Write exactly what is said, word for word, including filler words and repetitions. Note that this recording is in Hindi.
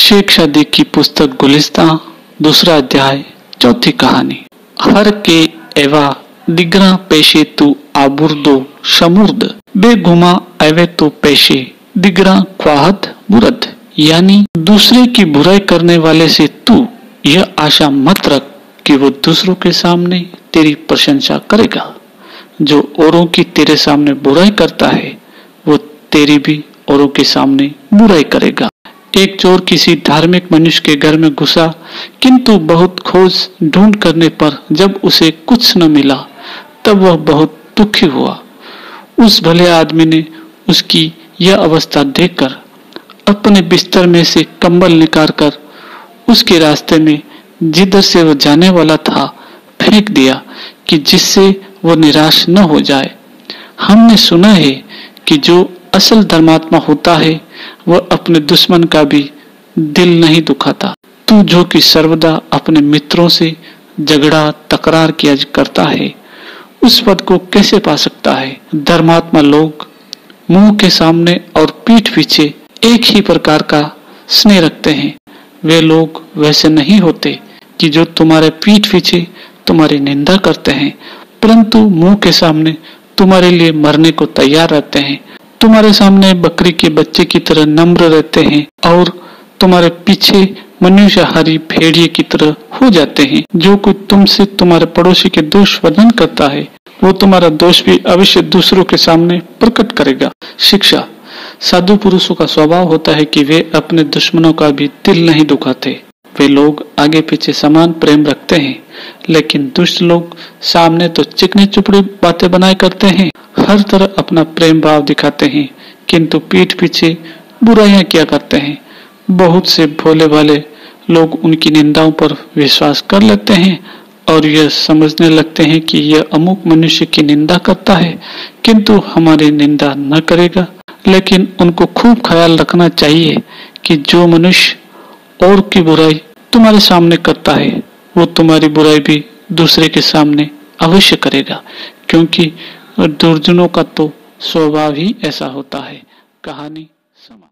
शेख शादी की पुस्तक गुलिस्तान दूसरा अध्याय चौथी कहानी। हर के एवा दिग्रा पेशे तू आबुर्दो शमुर्द बेगुमा एवे तो पेशे दिग्रा ख्वाहत बुरद, यानी दूसरे की बुराई करने वाले से तू यह आशा मत रख कि वो दूसरों के सामने तेरी प्रशंसा करेगा। जो औरों की तेरे सामने बुराई करता है वो तेरी भी औरों के सामने बुराई करेगा। एक चोर किसी धार्मिक मनुष्य के घर में घुसा, किंतु बहुत खोज ढूंढ करने पर जब उसे कुछ न मिला तब वह बहुत दुखी हुआ। उस भले आदमी ने उसकी यह अवस्था देखकर अपने बिस्तर में से कंबल निकाल कर उसके रास्ते में जिधर से वह जाने वाला था फेंक दिया कि जिससे वह निराश न हो जाए। हमने सुना है कि जो असल धर्मात्मा होता है वह अपने दुश्मन का भी दिल नहीं दुखाता। तू जो कि सर्वदा अपने मित्रों से झगड़ा तकरार किया करता है उस पद को कैसे पा सकता है। धर्मात्मा लोग मुंह के सामने और पीठ पीछे एक ही प्रकार का स्नेह रखते हैं। वे लोग वैसे नहीं होते कि जो तुम्हारे पीठ पीछे तुम्हारी निंदा करते हैं परंतु मुंह के सामने तुम्हारे लिए मरने को तैयार रहते हैं। तुम्हारे सामने बकरी के बच्चे की तरह नम्र रहते हैं और तुम्हारे पीछे मनुष्यहारी भेड़िए की तरह हो जाते हैं। जो कोई तुमसे तुम्हारे पड़ोसी के दोष वर्णन करता है वो तुम्हारा दोष भी अवश्य दूसरों के सामने प्रकट करेगा। शिक्षा। साधु पुरुषों का स्वभाव होता है कि वे अपने दुश्मनों का भी दिल नहीं दुखाते। वे लोग आगे पीछे समान प्रेम रखते हैं लेकिन दुष्ट लोग सामने तो चिकनी चुपड़ी बातें बनाए करते हैं, हर तरह अपना प्रेम भाव दिखाते हैं किंतु पीठ पीछे बुराइयां किया करते हैं। बहुत से भोले भाले लोग उनकी निंदाओं पर विश्वास कर लेते हैं और यह समझने लगते हैं कि यह अमुक मनुष्य की निंदा करता है किंतु हमारी निंदा न करेगा। लेकिन उनको खूब ख्याल रखना चाहिए कि जो मनुष्य और की बुराई तुम्हारे सामने करता है वो तुम्हारी बुराई भी दूसरे के सामने अवश्य करेगा, क्योंकि दुर्जनों का तो स्वभाव ही ऐसा होता है। कहानी समाप्त।